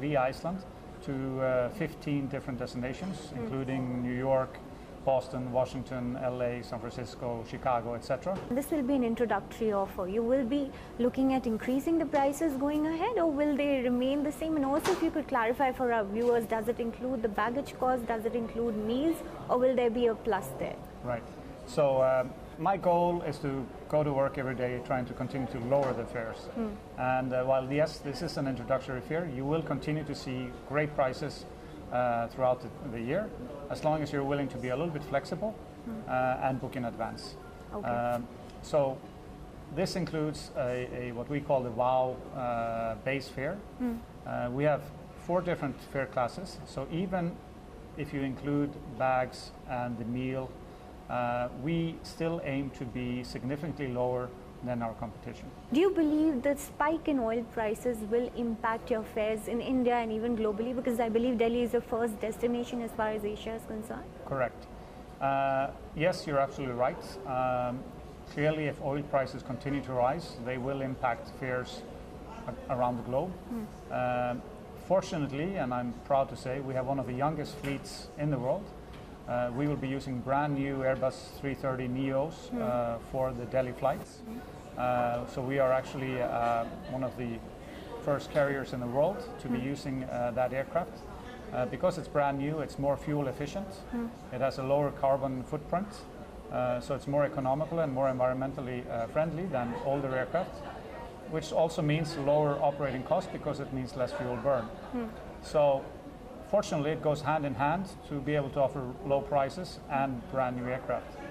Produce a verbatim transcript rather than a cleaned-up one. via Iceland to uh, fifteen different destinations, including New York, Boston, Washington, L A, San Francisco, Chicago, et cetera. This will be an introductory offer. You will be looking at increasing the prices going ahead, or will they remain the same? And also, if you could clarify for our viewers, does it include the baggage cost, does it include meals, or will there be a plus there? Right. So um, my goal is to go to work every day trying to continue to lower the fares. Mm. And uh, while yes, this is an introductory fare, you will continue to see great prices Uh, throughout the, the year, as long as you're willing to be a little bit flexible mm. uh, and book in advance. Okay. Um, so this includes a, a what we call the WOW uh, base fare. Mm. Uh, we have four different fare classes, so even if you include bags and the meal, uh, we still aim to be significantly lower than our competition. Do you believe the spike in oil prices will impact your fares in India and even globally? Because I believe Delhi is the first destination as far as Asia is concerned. Correct. Uh, yes, you're absolutely right. Um, clearly, if oil prices continue to rise, they will impact fares around the globe. Mm. Um, fortunately, and I'm proud to say, we have one of the youngest fleets in the world. Uh, we will be using brand new Airbus three thirty N E Os mm. uh, for the Delhi flights. Mm. Uh, so we are actually uh, one of the first carriers in the world to mm. be using uh, that aircraft. Uh, because it's brand new, it's more fuel efficient, mm. it has a lower carbon footprint, uh, so it's more economical and more environmentally uh, friendly than older aircraft, which also means lower operating costs because it means less fuel burn. Mm. So, fortunately, it goes hand in hand to be able to offer low prices and brand new aircraft.